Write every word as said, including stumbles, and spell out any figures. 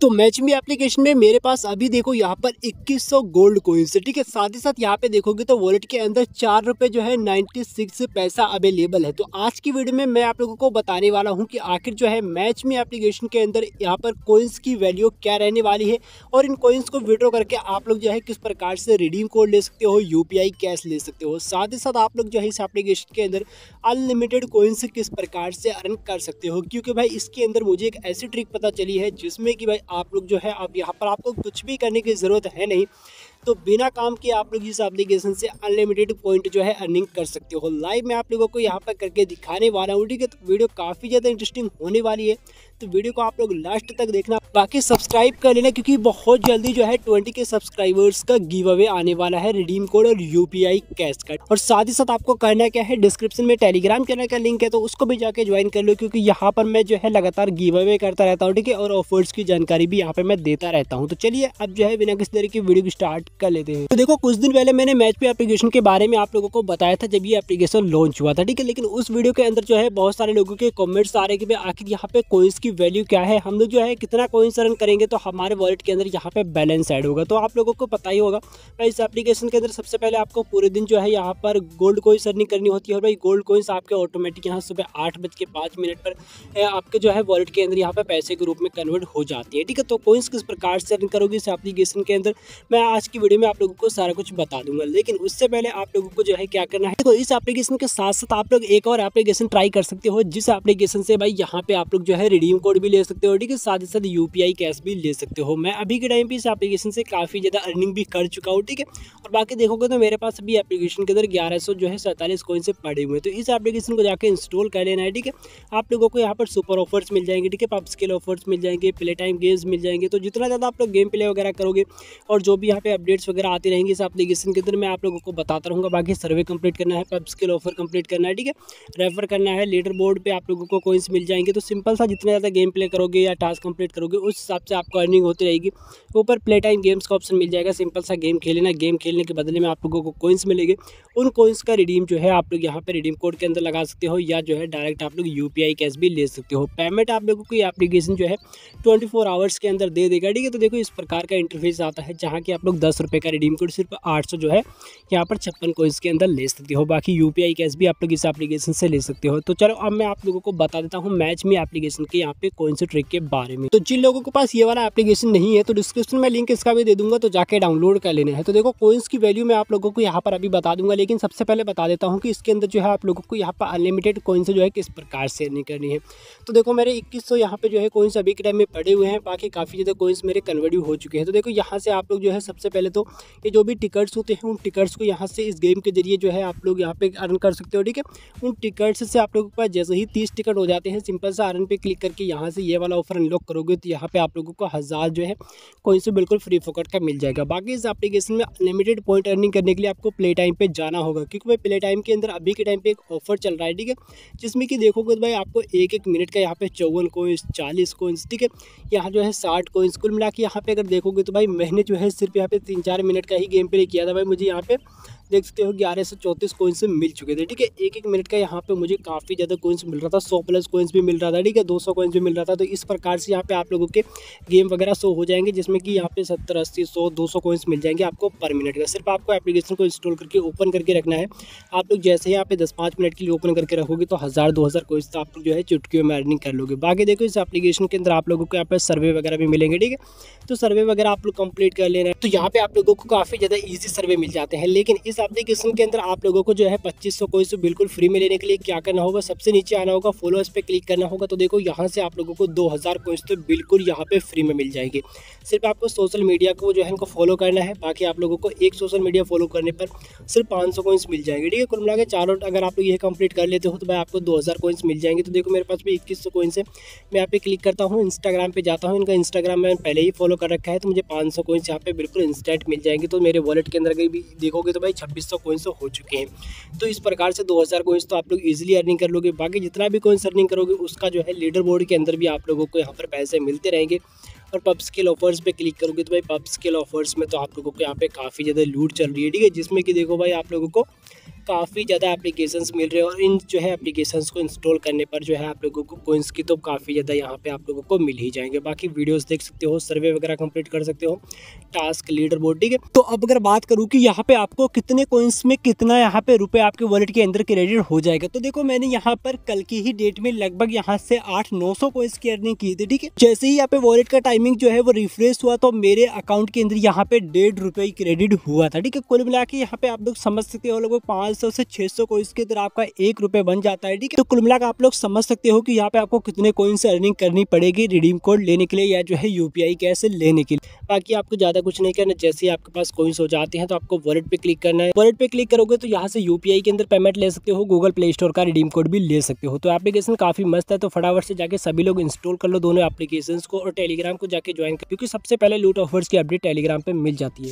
तो मैचमी एप्लीकेशन में मेरे पास अभी देखो यहाँ पर इक्कीस सौ गोल्ड कॉइंस है, ठीक है। साथ ही साथ यहाँ पे देखोगे तो वॉलेट के अंदर चार रुपये जो है छियानवे पैसा अवेलेबल है। तो आज की वीडियो में मैं आप लोगों को बताने वाला हूँ कि आखिर जो है मैचमी एप्लीकेशन के अंदर यहाँ पर कॉइंस की वैल्यू क्या रहने वाली है और इन कॉइंस को विड्रॉ करके आप लोग जो है किस प्रकार से रिडीम कोड ले सकते हो, यू पी आई कैश ले सकते हो। साथ ही साथ आप लोग जो है इस एप्लीकेशन के अंदर अनलिमिटेड कॉइंस किस प्रकार से अर्न कर सकते हो, क्योंकि भाई इसके अंदर मुझे एक ऐसी ट्रिक पता चली है जिसमें कि भाई आप लोग जो है अब यहाँ पर आपको कुछ भी करने की ज़रूरत है नहीं, तो बिना काम के आप लोग इस एप्लीकेशन से अनलिमिटेड पॉइंट जो है अर्निंग कर सकते हो। लाइव मैं आप लोगों को यहाँ पर करके दिखाने वाला हूँ, ठीक है। तो वीडियो काफ़ी ज़्यादा इंटरेस्टिंग होने वाली है, तो वीडियो को आप लोग लास्ट तक देखना, बाकी सब्सक्राइब कर लेना क्योंकि बहुत जल्दी जो है ट्वेंटी के सब्सक्राइबर्स का गिव अवे आने वाला है रिडीम कोड और यूपीआई कैश का। और साथ ही साथ आपको करना क्या है, डिस्क्रिप्शन में टेलीग्राम चैनल का लिंक है तो उसको भी जाके ज्वाइन कर लो, क्योंकि यहाँ पर मैं जो है लगातार गिव अवे करता रहता हूँ, ठीक है, और ऑफर्स की जानकारी भी यहाँ पर मैं देता रहता हूँ। तो चलिए अब जो है बिना किसी तरह की वीडियो स्टार्ट कर लेते हैं। तो देखो कुछ दिन पहले मैंने मैचमी एप्लीकेशन के बारे में आप लोगों को बताया था जब ये एप्लीकेशन लॉन्च हुआ था, ठीक है। लेकिन उस वीडियो के अंदर जो है बहुत सारे लोगों के कॉमेंट्स आ रहे कि आखिर यहाँ पे कॉइंस की वैल्यू क्या है, हम लोग जो है कितना कॉइंस अर्न करेंगे तो हमारे वॉलेट के अंदर यहाँ पे बैलेंस ऐड होगा। तो आप लोगों को पता ही होगा भाई इस एप्लीकेशन के अंदर सबसे पहले आपको पूरे दिन जो है यहाँ पर गोल्ड कॉइंस अर्निंग करनी होती है और भाई गोल्ड कॉइंस आपके ऑटोमेटिक यहाँ सुबह आठ बज के पाँच मिनट पर आपके जो है वॉलेट के अंदर यहाँ पर पैसे के रूप में कन्वर्ट हो जाती है, ठीक है। तो कॉइंस किस प्रकार से अर्न करोगे इस एप्लीकेशन के अंदर मैं आज की वीडियो में आप लोगों को सारा कुछ बता दूंगा, लेकिन उससे पहले आप लोगों को जो है क्या करना है, देखो इस एप्लीकेशन के साथ साथ आप लोग एक और एप्लीकेशन ट्राई कर सकते हो जिस एप्लीकेशन से भाई यहाँ पे आप लोग जो है रिडीम कोड भी ले सकते हो, ठीक है, साथ ही साथ यूपीआई कैश भी ले सकते हो। मैं अभी के टाइम पे इस एप्लीकेशन से काफ़ी ज़्यादा अर्निंग भी कर चुका हूँ, ठीक है। और बाकी देखोगे तो मेरे पास अभी एप्लीकेशन के अंदर ग्यारह सौ जो है सैंतालीस कॉइन से पड़े हुए हैं, तो इस एप्लीकेशन को जाकर इंस्टॉल कर लेना है, ठीक है। आप लोगों को यहाँ पर सुपर ऑफर्स मिल जाएंगे, ठीक है, पब स्किल ऑफर्स मिल जाएंगे, प्ले टाइम गेम्स मिल जाएंगे। तो जितना ज़्यादा आप लोग गेम प्ले वगैरह करोगे और जो भी यहाँ पे अपडेट्स वगैरह आते रहेंगे इस एप्लीकेशन के अंदर मैं आप लोगों को बताता रहूँगा। बाकी सर्वे कंप्लीट करना है, पब स्किल ऑफर कंप्लीट करना है, ठीक है, रेफर करना है, लीडर बोर्ड पे आप लोगों को कॉइंस मिल जाएंगे। तो सिंपल सा जितना ज़्यादा गेम प्ले करोगे या टास्क कंप्लीट करोगे उस हिसाब से आपको अर्निंग होती रहेगी। ऊपर प्ले टाइम गेम्स का ऑप्शन मिल जाएगा, सिंपल सा गेम खेलना, गेम खेलने के बदले में आप लोगों को कॉइंस मिलेंगे, उन कॉइंस का रिडीम जो है आप लोग यहाँ पर रिडीम कोड के अंदर लगा सकते हो या जो है डायरेक्ट आप लोग यू पी आई कैश भी ले सकते हो। पेमेंट आप लोगों को ये एप्लीकेशन जो है ट्वेंटी फोर आवर्स के अंदर दे देगा, ठीक है। तो देखो इस प्रकार का इंटरफेस आता है जहाँ कि आप लोग दस रुपये का रिडीम कोड सिर्फ आठ सौ जो है यहाँ पर छप्पन कॉइंस के अंदर ले सकते हो। बाकी यूपीआई कैश भी आप लोग इस एप्लीकेशन से ले सकते हो। तो चलो अब मैं आप लोगों को बता देता हूँ मैचमी एप्लीकेशन के यहाँ पे कॉइंस ट्रिक के बारे में। तो जिन लोगों के पास ये वाला एप्लीकेशन नहीं है तो डिस्क्रिप्शन में लिंक इसका भी दे दूंगा, तो जाके डाउनलोड कर लेना है। तो देखो कॉइंस की वैल्यू मैं आप लोगों को यहाँ पर अभी बता दूंगा, लेकिन सबसे पहले बता देता हूँ कि इसके अंदर जो है आप लोगों को यहाँ पर अनलिमिटेड कॉइंस जो है किस प्रकार से अर्निंग करनी है। तो देखो मेरे इक्कीस सौ यहाँ पे जो है कॉइंस अभी के टाइम में पड़े हुए हैं, बाकी काफ़ी ज़्यादा कॉइंस मेरे कन्वर्ट हो चुके हैं। तो देखो यहाँ से आप लोग जो है सबसे पहले तो ये जो भी टिकट्स होते हैं उन टिकट्स को यहाँ से इस गेम के जरिए जो है आप लोग यहाँ पे अर्न कर सकते हो, ठीक है। उन टिकट्स से आप लोगों के पास जैसे ही तीस टिकट हो जाते हैं सिंपल सा अर्न पे क्लिक करके यहाँ से ये वाला ऑफर अनलॉक करोगे तो यहाँ पे आप लोगों को हज़ार जो है कॉइन से बिल्कुल फ्री फोकट का मिल जाएगा। बाकी इस एप्लीकेशन में अनलिमिटेड पॉइंट अर्निंग करने के लिए आपको प्ले टाइम पर जाना होगा, क्योंकि भाई प्ले टाइम के अंदर अभी के टाइम पर एक ऑफर चल रहा है, ठीक है, जिसमें कि देखोगे तो भाई आपको एक एक मिनट का यहाँ पर चौवन कॉइंस, चालीस कॉइंस, ठीक है, यहाँ जो है साठ कॉइंस, कुल मिला के यहाँ पर अगर देखोगे तो भाई मैंने जो है सिर्फ यहाँ पे तीन चार मिनट का ही गेम प्ले किया था, भाई मुझे यहाँ पे देख सकते हो ग्यारह सौ चौंतीस कॉइंस मिल चुके थे, ठीक है। एक एक मिनट का यहाँ पे मुझे काफ़ी ज़्यादा कॉइंस मिल रहा था, सौ प्लस कॉइंस भी मिल रहा था, ठीक है, दो सौ कॉइंस भी मिल रहा था। तो इस प्रकार से यहाँ पे आप लोगों के गेम वगैरह शो हो जाएंगे, जिसमें कि यहाँ पे सत्तर अस्सी सौ दो सौ कॉइंस मिल जाएंगे आपको पर मिनट का। सिर्फ आपको एप्लीकेशन को इंस्टॉल करके ओपन करके रखना है। आप लोग जैसे ही यहाँ पे दस पाँच मिनट के लिए ओपन करके रखोगे तो हज़ार दो हज़ार कॉइंस तो आप लोग जो है चुटकियों में अर्निंग कर लोगे। बाकी देखो इस एप्लीकेशन के अंदर आप लोगों को यहाँ पर सर्वे वगैरह भी मिलेंगे, ठीक है, तो सर्वे वगैरह आप लोग कंप्लीट कर लेना है। तो यहाँ पे आप लोगों को काफ़ी ज़्यादा ईजी सर्वे मिल जाते हैं। लेकिन इस एप्लीकेशन के अंदर आप लोगों को जो है पच्चीस सौ कॉइंस बिल्कुल फ्री में लेने के लिए क्या करना होगा, सबसे नीचे आना होगा, फॉलोअर्स पे क्लिक करना होगा। तो देखो यहाँ से आप लोगों को दो हज़ार कॉइंस तो बिल्कुल यहाँ पे फ्री में मिल जाएंगे। सिर्फ आपको सोशल मीडिया को जो है इनको फॉलो करना है। बाकी आप लोगों को एक सोशल मीडिया फॉलो करने पर सिर्फ पाँच सौ कॉइंस मिल जाएंगे, ठीक है। कुल मिला के चारों अगर आप लोग ये कंप्लीट कर लेते हो तो भाई आपको दो हज़ार कॉइंस मिल जाएंगे। तो देखो मेरे पास भी इक्कीस सौ कॉइंस है। मैं यहाँ पे क्लिक करता हूँ, इंस्टाग्राम पर जाता हूँ, इनका इंस्टाग्राम मैंने पहले ही फॉलो कर रखा है, तो मुझे पाँच सौ कॉइंस यहाँ पे बिल्कुल इंस्टेंट मिल जाएंगे। तो मेरे वॉलेट के अंदर भी देखोगे तो भाई छब्बीस सौ कॉइंस हो चुके हैं। तो इस प्रकार से दो हज़ार कॉइंस तो आप लोग इजीली अर्निंग कर लोगे। बाकी जितना भी कॉइंस अर्निंग करोगे उसका जो है लीडर बोर्ड के अंदर भी आप लोगों को यहाँ पर पैसे मिलते रहेंगे। और पब स्किल ऑफर्स पे क्लिक करोगे तो भाई पब स्किल ऑफर्स में तो आप लोगों को यहाँ पे काफ़ी ज़्यादा लूट चल रही है, ठीक है, जिसमें कि देखो भाई आप लोगों को काफ़ी ज़्यादा एप्लीकेशंस मिल रहे हैं और इन जो है एप्लीकेशंस को इंस्टॉल करने पर जो है आप लोगों को कोइंस की तो काफ़ी ज़्यादा यहाँ पे आप लोगों को मिल ही जाएंगे। बाकी वीडियोस देख सकते हो, सर्वे वगैरह कंप्लीट कर सकते हो, टास्क, लीडर बोर्ड, ठीक है। तो अब अगर बात करूँ कि यहाँ पर आपको कितने कोइंस में कितना यहाँ पर रुपये आपके वॉलेट के अंदर क्रेडिट हो जाएगा, तो देखो मैंने यहाँ पर कल की ही डेट में लगभग यहाँ से आठ नौ सौ कोइंस की अर्निंग की थी, ठीक है। जैसे ही यहाँ पे वॉलेट का टाइमिंग जो है वो रिफ्रेश हुआ तो मेरे अकाउंट के अंदर यहाँ पे डेढ़ रुपये क्रेडिट हुआ था, ठीक है। कुल मिला के यहाँ पे आप लोग समझ सकते हो लगभग पाँच सौ से छः सौ कोइंस के अंदर आपका एक रुपये बन जाता है, ठीक है। तो कुल मिला के आप लोग समझ सकते हो कि यहाँ पे आपको कितने कोइन से अर्निंग करनी पड़ेगी रिडीम कोड लेने के लिए या जो है यूपीआई कैश लेने के लिए। बाकी आपको ज़्यादा कुछ नहीं करना, जैसे ही आपके पास कोइंस हो जाते हैं तो आपको वॉलेट पे क्लिक करना है। वॉलेट पे क्लिक करोगे तो यहाँ से यूपीआई के अंदर पेमेंट ले सकते हो, गूगल प्ले स्टोर का रिडीम कोड भी ले सकते हो। तो एप्लीकेशन काफ़ी मस्त है, तो फटाफट से जाके सभी लोग इंस्टॉल कर लो दोनों एप्लीकेशन को और टेलीग्राम को जाके ज्वाइन कर, क्योंकि सबसे पहले लूट ऑफर्स की अपडेट टेलीग्राम पर मिल जाती है।